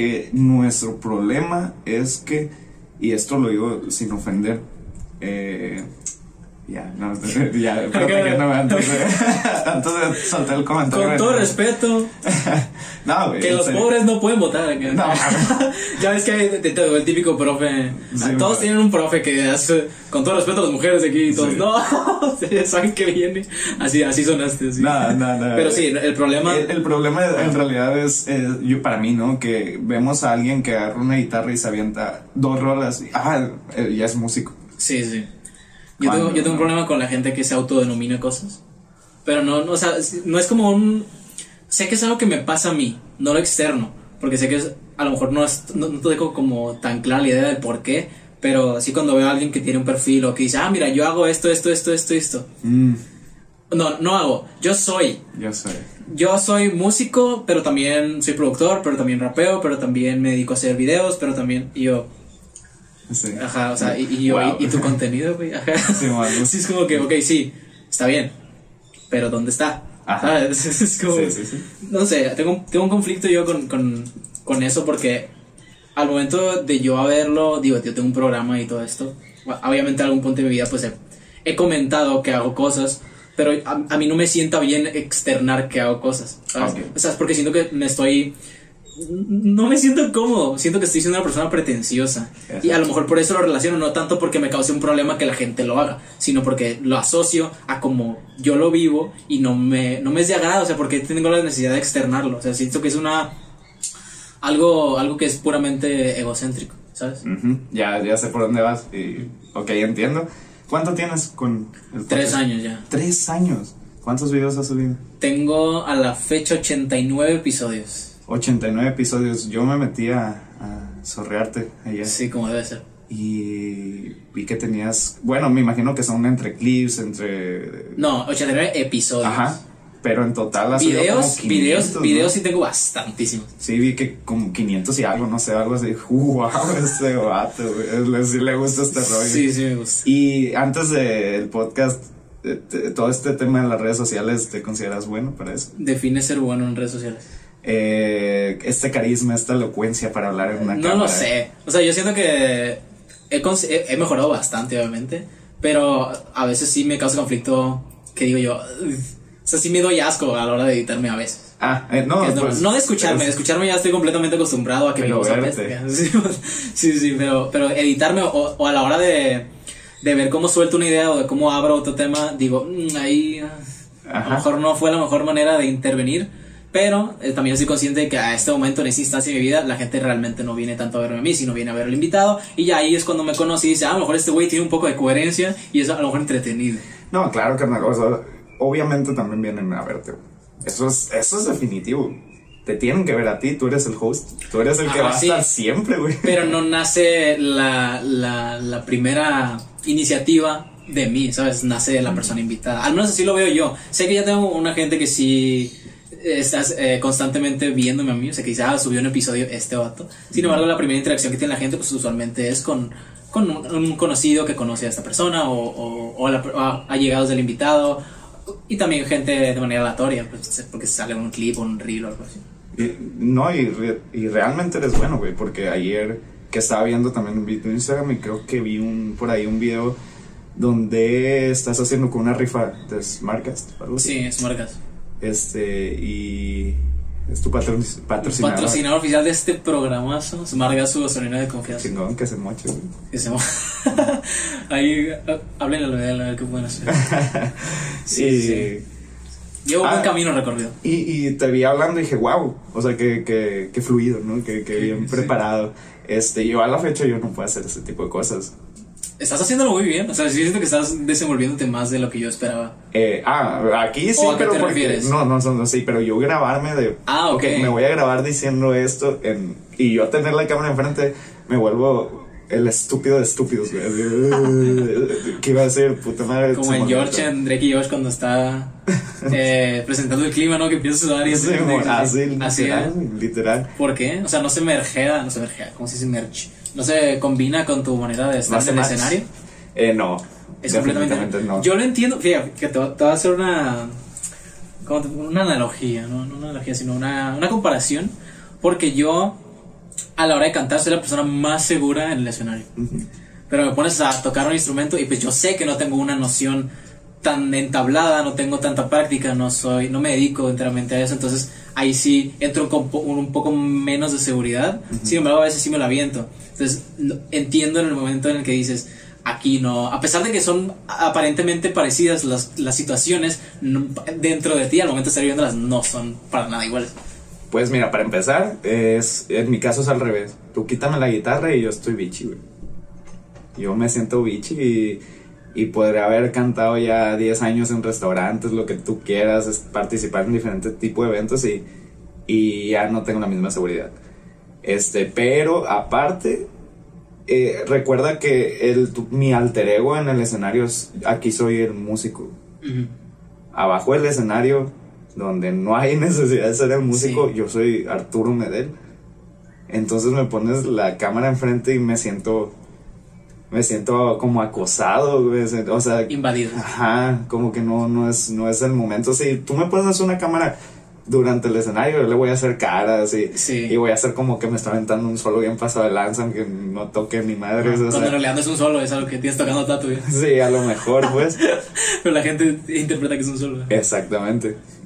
que nuestro problema es que, y esto lo digo sin ofender, antes de soltar el comentario. Con todo respeto. No, güey, que los pobres no pueden votar. No. Ya ves que hay el típico profe. Sí, todos tienen un profe que hace, con todo respeto a las mujeres aquí y todos. Sí. No, ustedes saben que viene. Así sonaste. Así. No. Pero sí, el problema. El problema en realidad es yo para mí, ¿no? Que vemos a alguien que agarra una guitarra y se avienta 2 rolas. Ya es músico. Sí, sí. Yo tengo un problema con la gente que se autodenomina cosas. Pero no, o sea, no es como un... Sé que es algo que me pasa a mí, no lo externo. Porque sé que es, a lo mejor no tengo como tan clara la idea del por qué. Pero sí cuando veo a alguien que tiene un perfil o que dice, mira, yo hago esto. No hago, yo soy. Yo soy músico, pero también soy productor, pero también rapeo, pero también me dedico a hacer videos, pero también... Y yo... Sí. Ajá, o sea, y tu contenido, güey. Ajá. Sí, es como que, ok, sí, está bien, pero ¿dónde está? Ajá. Es como, sí. No sé, tengo un conflicto yo con eso, porque al momento de yo haberlo, digo, yo tengo un programa y todo esto. Obviamente, a algún punto de mi vida, pues he comentado que hago cosas, pero a mí no me sienta bien externar que hago cosas, ¿sabes? Okay. O sea, es porque siento que no me siento cómodo, siento que estoy siendo una persona pretenciosa. Exacto. Y a lo mejor por eso lo relaciono, no tanto porque me cause un problema que la gente lo haga, sino porque lo asocio a como yo lo vivo y no me es de agrado, o sea, porque tengo la necesidad de externarlo, o sea, siento que es algo que es puramente egocéntrico, ¿sabes? Uh-huh. Ya sé por dónde vas y, ok, entiendo. ¿Cuánto tienes con el podcast? 3 años ya. 3 años. ¿Cuántos videos has subido? Tengo a la fecha 89 episodios. 89 episodios, yo me metí a sorrearte ayer. Sí, como debe ser. Y vi que tenías, bueno, me imagino que son entre clips, entre... No, 89 episodios. Ajá, pero en total has subido como 500, videos sí tengo bastantísimos. Sí, vi que como 500 y algo, no sé, algo así. Wow, este vato, güey, sí le gusta este rollo. Sí, me gusta. Y antes del podcast... todo este tema de las redes sociales, ¿te consideras bueno para eso? Define ser bueno en redes sociales. Este carisma, esta elocuencia para hablar en una cámara. No lo sé. O sea, yo siento que he mejorado bastante, obviamente. Pero a veces sí me causa conflicto. Que digo yo, o sea, sí me doy asco a la hora de editarme a veces. No de escucharme. De escucharme ya estoy completamente acostumbrado a que me gusta pesca. Sí, pero editarme o a la hora de ver cómo suelto una idea o de cómo abro otro tema, digo, ahí a lo mejor no fue la mejor manera de intervenir, pero también soy consciente de que a este momento, en esta instancia de mi vida, la gente realmente no viene tanto a verme a mí, sino viene a ver al invitado, y ya ahí es cuando me conocí y dice, a lo mejor este güey tiene un poco de coherencia y es a lo mejor entretenido. No, claro, carnal, o sea, obviamente también vienen a verte, eso es definitivo. Te tienen que ver a ti, tú eres el host, tú eres el que va a estar siempre, güey. Pero no nace la primera iniciativa de mí, ¿sabes? Nace de la persona invitada. Al menos así lo veo yo. Sé que ya tengo una gente que sí estás constantemente viéndome a mí, o sea, que dice, subió un episodio este vato. Sin embargo, la primera interacción que tiene la gente, pues usualmente es con un conocido que conoce a esta persona o allegados del invitado. Y también gente de manera aleatoria, pues, porque sale un clip o un reel o algo así. Y realmente eres bueno, güey, porque ayer que estaba viendo también vi tu Instagram y creo que vi por ahí un video donde estás haciendo con una rifa de Smartcast, ¿algo así? Sí, Smartcast. Y es tu patrocinador oficial de este programazo, Smartcast, su gasolina de confianza. Chingón, que se moche, güey. Que se moche. Ahí, háblenle a ver qué pueden hacer. Sí. Llevo un buen camino recorrido. Y te vi hablando y dije, wow, o sea, que fluido, ¿no? Que bien preparado. Yo a la fecha yo no puedo hacer ese tipo de cosas. Estás haciéndolo muy bien, o sea, yo siento que estás desenvolviéndote más de lo que yo esperaba. Aquí sí, ¿o a qué te refieres? No, sí, pero yo grabarme de... Okay, me voy a grabar diciendo esto y yo tener la cámara enfrente, me vuelvo el estúpido de estúpidos, güey. ¿Qué iba a hacer? Puta madre. Como en George, en Drake y Josh, cuando está presentando el clima, ¿no? Que empieza a sudar y así. Así, literal. ¿Por qué? O sea, no se mergea, ¿cómo se dice merge? ¿No se combina con tu manera de estar en el escenario? No. Es completamente no. Yo lo entiendo. Fíjate, que te voy a hacer una analogía, no una analogía, sino una comparación, porque yo a la hora de cantar soy la persona más segura en el escenario. Uh-huh. Pero me pones a tocar un instrumento y pues yo sé que no tengo una noción tan entablada, no tengo tanta práctica, no me dedico enteramente a eso, entonces ahí sí entro con un poco menos de seguridad. Uh-huh. Sin embargo, a veces sí me la aviento. Entonces entiendo en el momento en el que dices, aquí no, a pesar de que son aparentemente parecidas las situaciones, dentro de ti al momento de estar viviéndolas no son para nada iguales. Pues mira, para empezar, en mi caso es al revés. Tú quítame la guitarra y yo estoy bichi, güey. Yo me siento bichi y podría haber cantado ya 10 años en restaurantes, lo que tú quieras, es participar en diferentes tipos de eventos y ya no tengo la misma seguridad. Pero aparte, recuerda que mi alter ego en el escenario es, aquí soy el músico. Uh-huh. Abajo del escenario, donde no hay necesidad de ser el músico, sí. Yo soy Arturo Medel. Entonces me pones la cámara enfrente y me siento como acosado, o sea, invadido. Ajá, como que no es el momento. Si tú me pones una cámara durante el escenario, yo le voy a hacer caras y voy a hacer como que me está aventando un solo bien pasado de lanza, que no toque mi madre. Cuando en realidad no es un solo, es algo que tienes tocando toda tu vida. Sí, a lo mejor, pues. Pero la gente interpreta que es un solo. Exactamente.